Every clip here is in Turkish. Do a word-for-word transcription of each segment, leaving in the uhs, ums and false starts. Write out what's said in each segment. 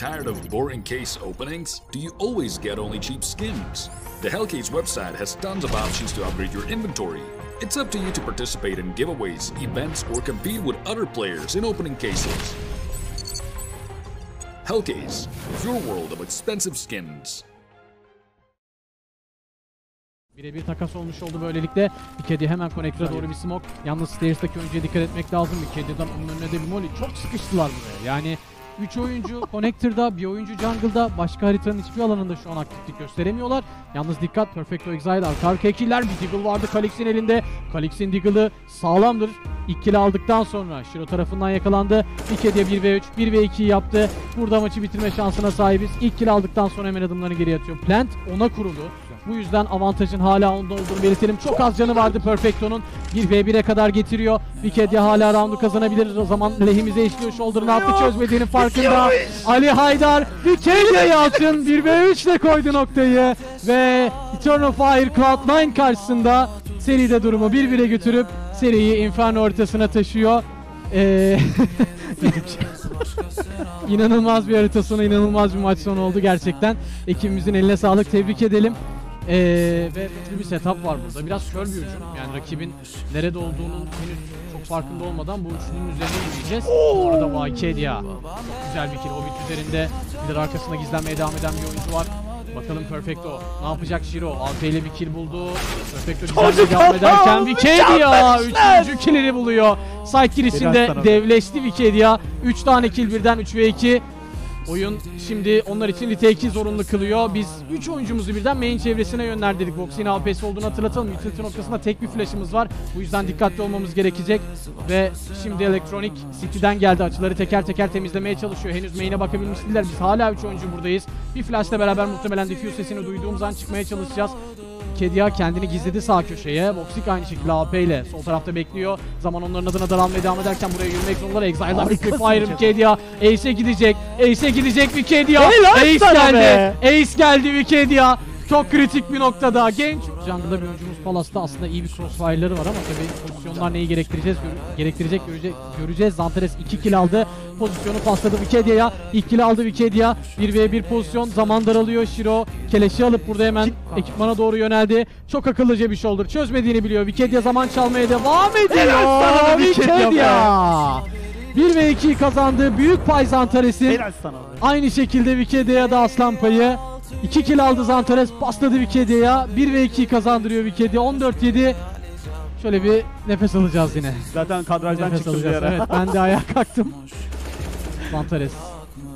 Tired of boring case openings? Do you always get only cheap skins? The Hellcase website has tons of options to upgrade your inventory. It's up to you to participate in giveaways, events, or compete with other players in opening cases. Hellcase, your world of expensive skins. Birebir takas olmuş oldu böylelikle. Wicadia hemen Konektra doğru bir smoke. Yalnız Stairs'taki oyuncuya dikkat etmek lazım. Wicadia'dan onun önüne de bir molly. Çok sıkıştılar buraya. Yani üç oyuncu Konektra'da, bir oyuncu Jungle'da, başka haritanın hiçbir alanında şu an aktiflik gösteremiyorlar. Yalnız dikkat, Perfecto Exile arka arkaya killer. Bir Deagle vardı Kalix'in elinde. Kalix'in Deagle'ı sağlamdır. İlk kill aldıktan sonra Şiro tarafından yakalandı. Wicadia bir ve üç, bir ve iki'yi yaptı. Burada maçı bitirme şansına sahibiz. İlk kill aldıktan sonra hemen adımlarını geriye atıyor. Plant ona kurulu. Bu yüzden avantajın hala onda olduğunu belirtelim. Çok az canı vardı Perfecto'nun. bir ve bir'e kadar getiriyor. Wicadia hala roundu kazanabilir. Zaman lehimize işliyor. Shoulder'ını attı, çözmediğinin farkında. Ali Haydar Wicadia'yı atın. bir ve üç ile koydu noktayı. Ve Turno Fire Cloudnine karşısında seride durumu bir bire götürüp seriyi Inferno haritasına taşıyor. Eee... inanılmaz bir harita sonu, inanılmaz bir maç sonu oldu gerçekten. Ekibimizin eline sağlık, tebrik edelim. Ee, ve bir setup var burada. Biraz kör bir uçum. Yani rakibin nerede olduğunun henüz çok farkında olmadan bu uçumun üzerine yürüyeceğiz. Orada Wicadia. Çok güzel bir kill. Hobbit üzerinde. Lir arkasında gizlenmeye devam eden bir oyuncu var. Bakalım Perfecto ne yapacak? Jiro altı ile bir kill buldu. Perfecto güzel devam ederken Wicadia üçüncü killini buluyor. Side girişinde devleşti Wicadia. üç tane kill birden, üç ve iki. Oyun şimdi onlar için retake'i zorunlu kılıyor. Biz üç oyuncumuzu birden main çevresine yönlendirdik. Voxic'in A P S olduğunu hatırlatalım. Utility noktasında tek bir flash'ımız var. Bu yüzden dikkatli olmamız gerekecek. Ve şimdi Electronic City'den geldi. Açıları teker teker temizlemeye çalışıyor. Henüz main'e bakabilmiş değiller. Biz hala üç oyuncu buradayız. Bir flash'la beraber muhtemelen defuse sesini duyduğumuz an çıkmaya çalışacağız. Wicadia kendini gizledi sağ köşeye. Woxic aynı şekilde A P ile sol tarafta bekliyor. Zaman onların adına daralmaya devam ederken buraya yürümek zorundalar. Exile'dan bir fire Wicadia. Ace'e gidecek. Ace'e gidecek Wicadia. Ace geldi. Be. Ace geldi Wicadia. Çok kritik bir noktada. Genç. Jungle'da bir oyuncumuz Palasta. Aslında iyi bir crossfire'ları var ama tabii pozisyonlar neyi gerektireceğiz, gerektirecek göreceğiz. Xantares iki kill aldı. Pozisyonu pasladı Wicadia'ya. İlk kill aldı Wicadia. bir ve bir pozisyon. Zaman daralıyor. Şiro keleşi alıp burada hemen ekipmana doğru yöneldi. Çok akıllıca bir shoulder. Çözmediğini biliyor. Wicadia zaman çalmaya devam ediyor. Wicadia. bir ve iki'yi kazandı. Büyük pay Xantares'in. Aynı şekilde Wicadia'ya da aslan payı. iki kill aldı Xantares, pasladı Wicadia'ya. bir ve iki'yi kazandırıyor Wicadia. on dört yedi. Şöyle bir nefes alacağız yine. Zaten kadrajdan nefes çıktım bir ara. Evet, ben de ayağa kalktım. Xantares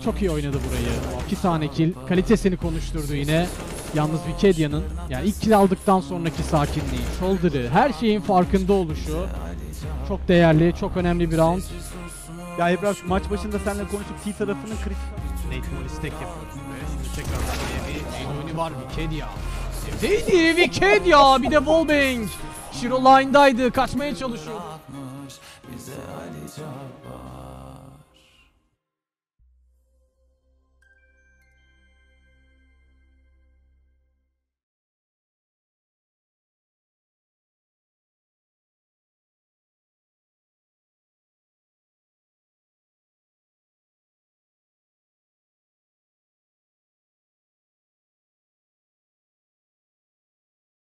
çok iyi oynadı burayı. iki tane kill. Kalitesini konuşturdu yine. Yalnız Wicadia'nın yani ilk kill aldıktan sonraki sakinliği, shoulder'ı, her şeyin farkında oluşu çok değerli, çok önemli bir round. Ya Ebrahim, maç başında seninle konuşup T tarafının kritik... Nate'in istek yapıyor. Tekrar bir oyunu var Wicadia. Evdeydi Wicadia. Bir de wallbang. Şiro line'daydı. Kaçmaya çalışıyor.